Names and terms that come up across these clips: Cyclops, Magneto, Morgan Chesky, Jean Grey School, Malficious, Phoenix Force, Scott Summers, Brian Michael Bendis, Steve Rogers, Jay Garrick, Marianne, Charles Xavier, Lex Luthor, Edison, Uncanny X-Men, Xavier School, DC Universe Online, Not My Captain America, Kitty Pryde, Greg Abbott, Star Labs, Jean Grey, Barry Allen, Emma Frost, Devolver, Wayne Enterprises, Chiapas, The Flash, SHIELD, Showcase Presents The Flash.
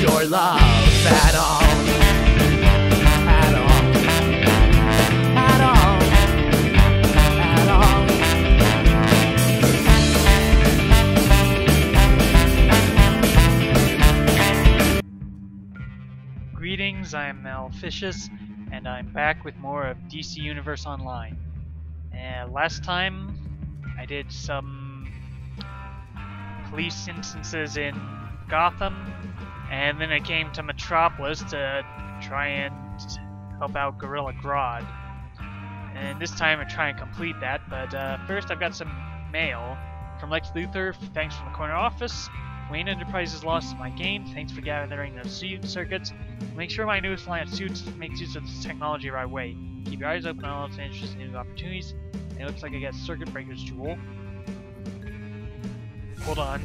your love at all. At all. At all. At all. Greetings, I'm Malficious, and I'm back with more of DC Universe Online. Last time, I did some police instances in Gotham, and then I came to Metropolis to try and help out Gorilla Grodd. And this time I try and complete that, but first I've got some mail from Lex Luthor. Thanks from the corner office. Wayne Enterprises lost my gain. Thanks for gathering those suit circuits. Make sure my newest line of suits makes use of this technology right away. Keep your eyes open on all those interesting new opportunities. It looks like I got Circuit Breaker's Jewel. Hold on.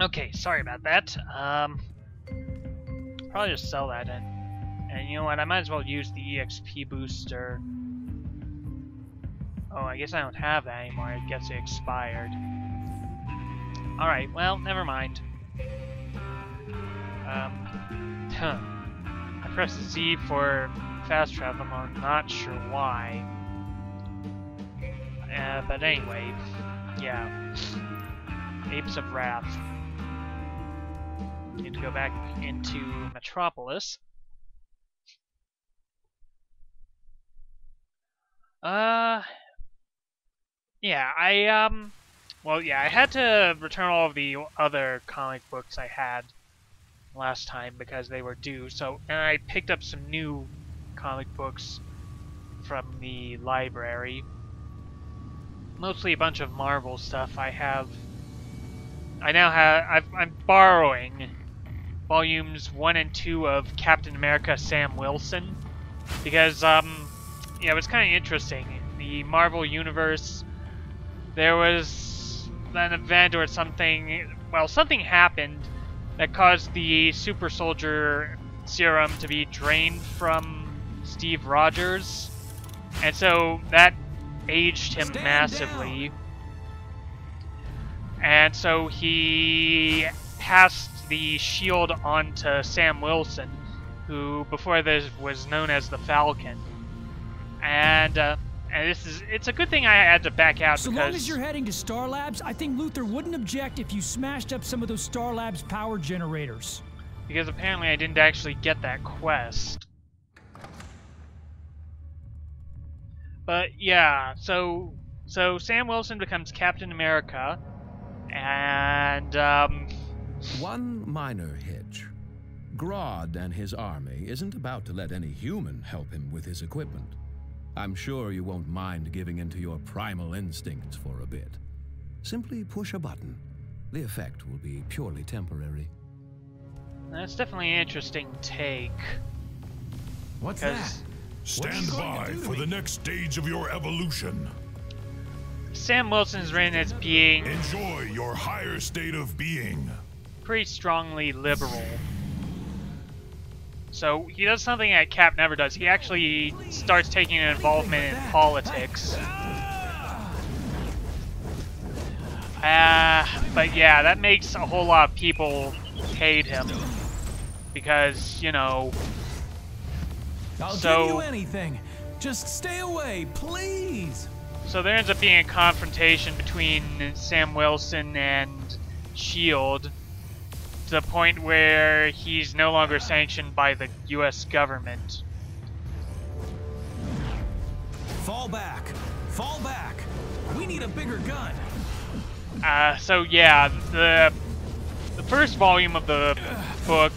Okay, sorry about that. Probably just sell that in. And you know what, I might as well use the EXP booster. Oh, I guess I don't have that anymore. I guess it expired. Alright, well, never mind. I pressed Z for fast travel, I'm not sure why. But anyway, yeah. Apes of Wrath. Need to go back into Metropolis. Yeah, I had to return all of the other comic books I had last time because they were due, and I picked up some new comic books from the library. Mostly a bunch of Marvel stuff. I'm borrowing volumes 1 and 2 of Captain America Sam Wilson because yeah, it was kind of interesting. The Marvel Universe, there was an event or something, well, something happened that caused the super soldier serum to be drained from Steve Rogers, and so that aged him massively. And so he passed the SHIELD on to Sam Wilson, who before this was known as the Falcon. And it's a good thing I had to back out, so because... So long as you're heading to Star Labs, I think Luthor wouldn't object if you smashed up some of those Star Labs power generators. Because apparently I didn't actually get that quest. But yeah, so Sam Wilson becomes Captain America, and one minor hitch. Grodd and his army isn't about to let any human help him with his equipment. I'm sure you won't mind giving into your primal instincts for a bit. Simply push a button. The effect will be purely temporary. That's definitely an interesting take. What's that? Stand by for the next stage of your evolution. Sam Wilson's written as being... Enjoy your higher state of being. Pretty strongly liberal. So he does something that Cap never does. He actually starts taking an involvement in politics. But yeah, that makes a whole lot of people hate him. Because, you know... I'll give you anything. Just stay away, please. So there ends up being a confrontation between Sam Wilson and SHIELD, to the point where he's no longer sanctioned by the U.S. government. Fall back! Fall back! We need a bigger gun! So yeah, the first volume of the book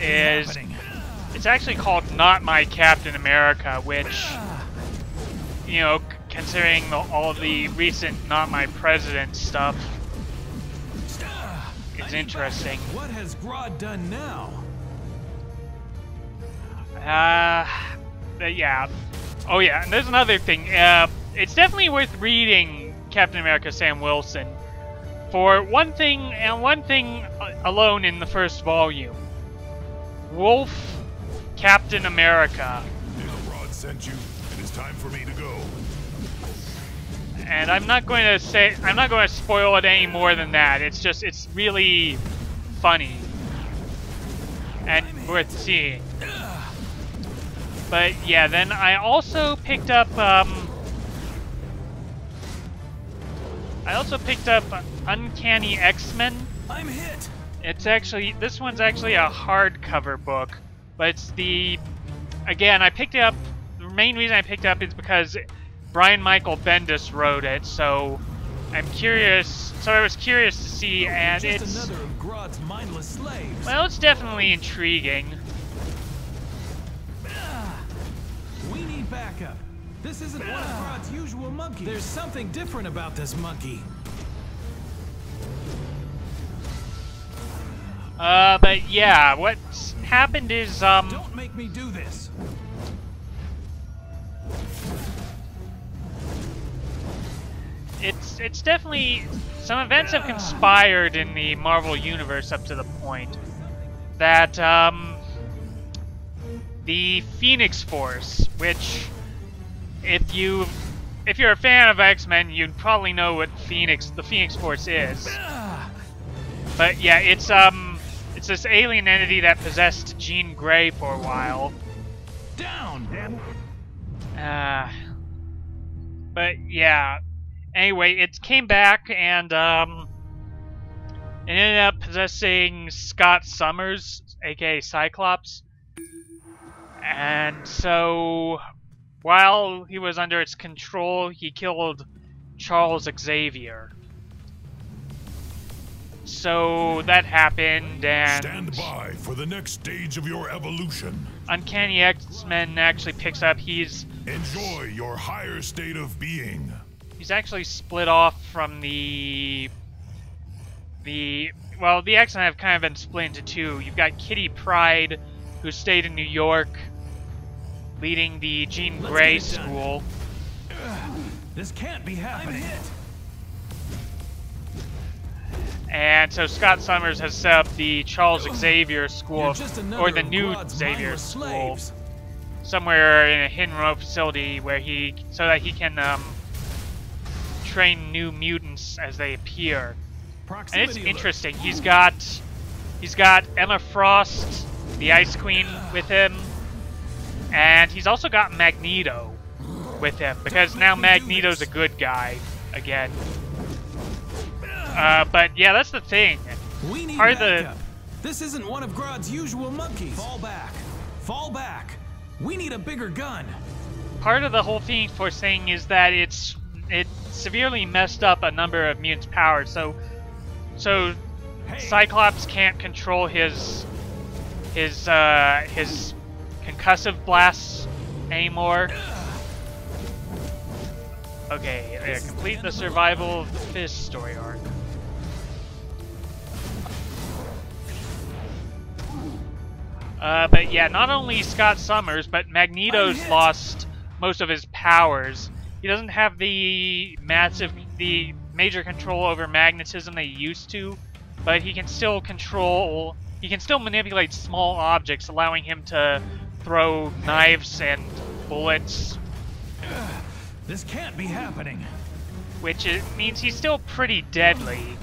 is... It's actually called Not My Captain America, which, you know, considering all of the recent Not My President stuff, it's interesting. What has Grodd done now? Yeah. Oh yeah, and there's another thing. It's definitely worth reading Captain America Sam Wilson. For one thing, and one thing alone in the first volume. Wolf Captain America. Grodd sent you. It is time for me to go. and I'm not going to say, I'm not going to spoil it any more than that. It's just, it's really funny and worth seeing. But yeah, then I also picked up, Uncanny X-Men. I'm hit. It's actually, this one's actually a hardcover book, but it's the, again, I picked it up, the main reason I picked it up is because Brian Michael Bendis wrote it, so I'm curious, so I was curious to see, and it's, well, it's definitely intriguing. We need backup. This isn't one of Grodd's usual monkeys. There's something different about this monkey. But yeah, what's happened is, don't make me do this. It's definitely, some events have conspired in the Marvel Universe up to the point that, the Phoenix Force, which, if you're a fan of X-Men, you'd probably know what the Phoenix Force is. But yeah, it's this alien entity that possessed Jean Grey for a while. Down, damn it. But yeah. Anyway, it came back and it ended up possessing Scott Summers, aka Cyclops. And so while he was under its control, he killed Charles Xavier. So that happened, and stand by for the next stage of your evolution. Uncanny X-Men actually picks up. He's enjoy your higher state of being. He's actually split off from the X-Men have kind of been split into two. You've got Kitty Pryde, who stayed in New York, leading the Jean Grey School. This can't be happening. And so Scott Summers has set up the Charles Xavier School, or the new Xavier School, somewhere in a hidden row facility where he, so that he can train new mutants as they appear. And it's interesting. He's got Emma Frost, the Ice Queen, with him, and he's also got Magneto with him because now Magneto's a good guy again. But yeah, that's the thing. We need backup. This isn't one of Grodd's usual monkeys. Fall back. Fall back. We need a bigger gun. Part of the whole Phoenix Force thing is that it severely messed up a number of mutants' powers. So Cyclops can't control his concussive blasts anymore. Okay, complete the survival of the Fist story arc. But yeah, not only Scott Summers, but Magneto's lost most of his powers. He doesn't have the major control over magnetism that he used to, but he can still control. He can still manipulate small objects, allowing him to throw knives and bullets. This can't be happening. Which means he's still pretty deadly.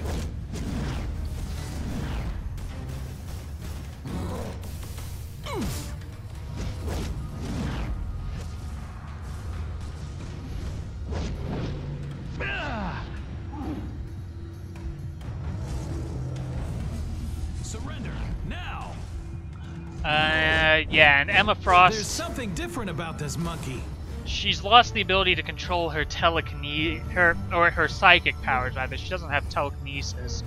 Surrender now. Yeah, and Emma Frost. There's something different about this monkey. She's lost the ability to control her her psychic powers. Rather, she doesn't have telekinesis.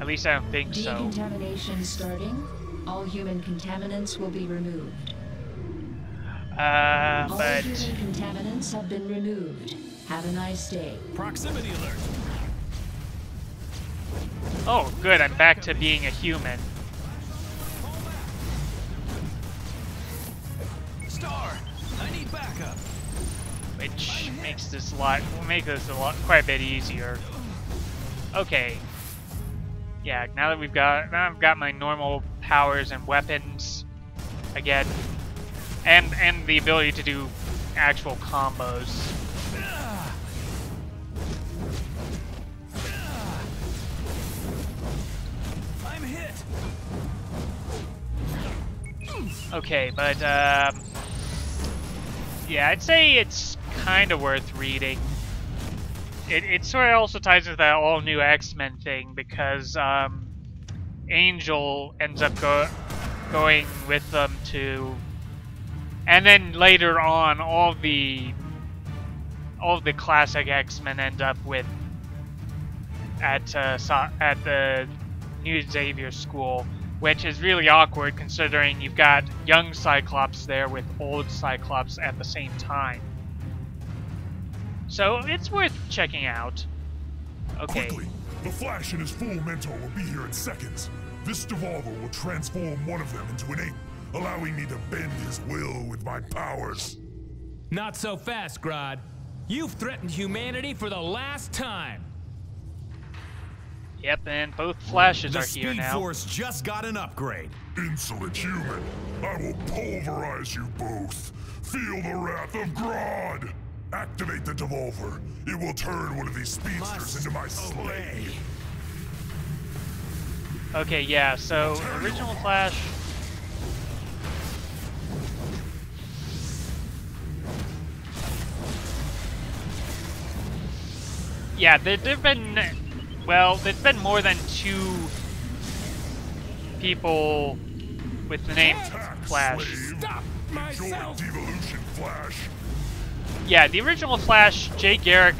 At least I don't think so. Decontamination starting. All human contaminants will be removed. All human contaminants have been removed. Have a nice day. Proximity alert. Oh, good. I'm back to being a human. Star, I need backup. Which makes this quite a bit easier. Okay. Yeah, now I've got my normal powers and weapons again, and the ability to do actual combos. Okay, but yeah, I'd say it's kind of worth reading. It sort of also ties into that all new X-Men thing because Angel ends up going with them to, and then later on, all the classic X-Men end up with at the new Xavier School, which is really awkward considering you've got young Cyclops there with old Cyclops at the same time. So it's worth checking out. Okay. Quickly, the Flash and his fool mentor will be here in seconds. This devolver will transform one of them into an ape, allowing me to bend his will with my powers. Not so fast, Grodd. You've threatened humanity for the last time. Yep, and both Flashes are here now. The Speed Force just got an upgrade. Insolent human, I will pulverize you both. Feel the wrath of Grodd. Activate the devolver. It will turn one of these speedsters into my slave. Okay, yeah, so original Flash. Yeah, there've been, well, there's been more than 2 people with the name Flash. Stop myself. Devolution, Flash. Yeah, the original Flash, Jay Garrick,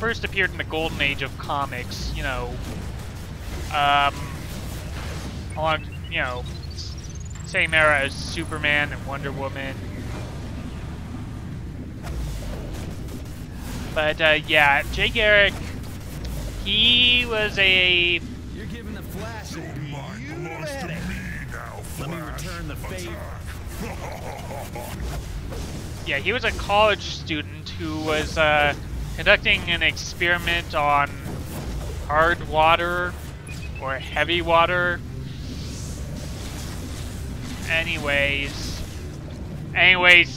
first appeared in the golden age of comics, you know, same era as Superman and Wonder Woman. But yeah, Jay Garrick, he was a... You're giving the Flash to me now, Flash. Let me return the favor. Yeah, he was a college student who was conducting an experiment on hard water or heavy water. Anyways,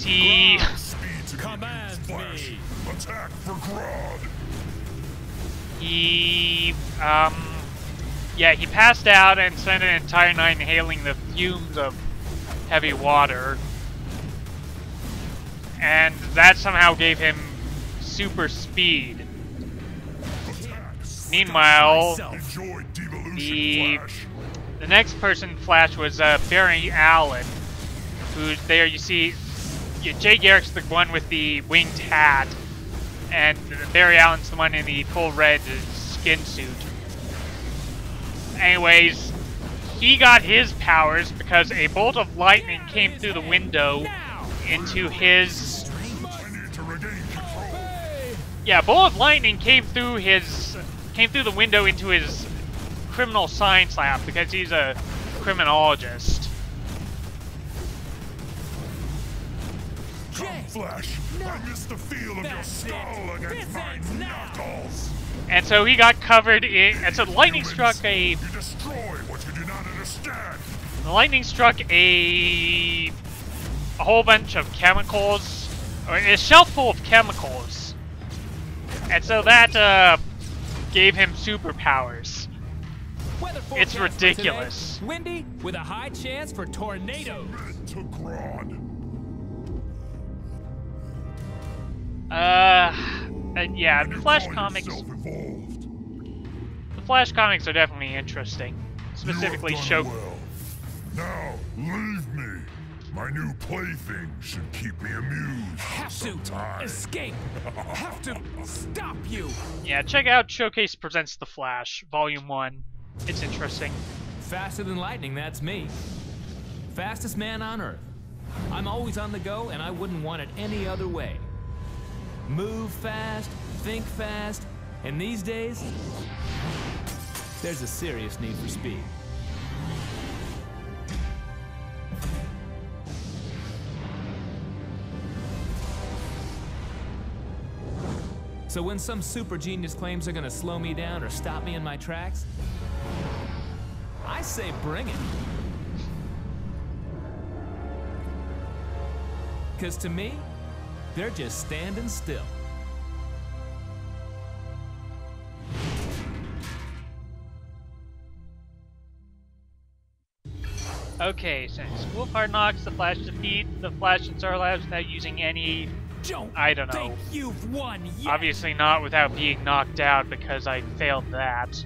he he passed out and spent an entire night inhaling the fumes of heavy water. And that somehow gave him super speed. Meanwhile, the next person Flash was Barry Allen, who's there. You see, Jay Garrick's the one with the winged hat, and Barry Allen's the one in the full red skin suit. Anyways, he got his powers because a bolt of lightning came through the window into his... Yeah, bolt of lightning came through the window into his criminal science lab because he's a criminologist. Come, Flash. I miss the feel of your skull against my knuckles. And so he got covered in... And so the lightning struck a... You destroy what you do not understand. The lightning struck a whole bunch of chemicals, or a shelf full of chemicals, and so that gave him superpowers. It's ridiculous. Today, windy with a high chance for tornadoes. Yeah, the Flash comics are definitely interesting, specifically Showcase. Now leave me. My new plaything should keep me amused. Have to escape. Have to stop you. Yeah, check out Showcase Presents The Flash, Volume 1. It's interesting. Faster than lightning, that's me. Fastest man on Earth. I'm always on the go, and I wouldn't want it any other way. Move fast, think fast, and these days, there's a serious need for speed. So when some super genius claims they're gonna slow me down or stop me in my tracks, I say bring it. 'Cause to me, they're just standing still. Okay, since School of Hard Knocks, the Flash defeat the Flash and Star Labs without using any... I don't know. You've won yet. Obviously not without being knocked out because I failed that.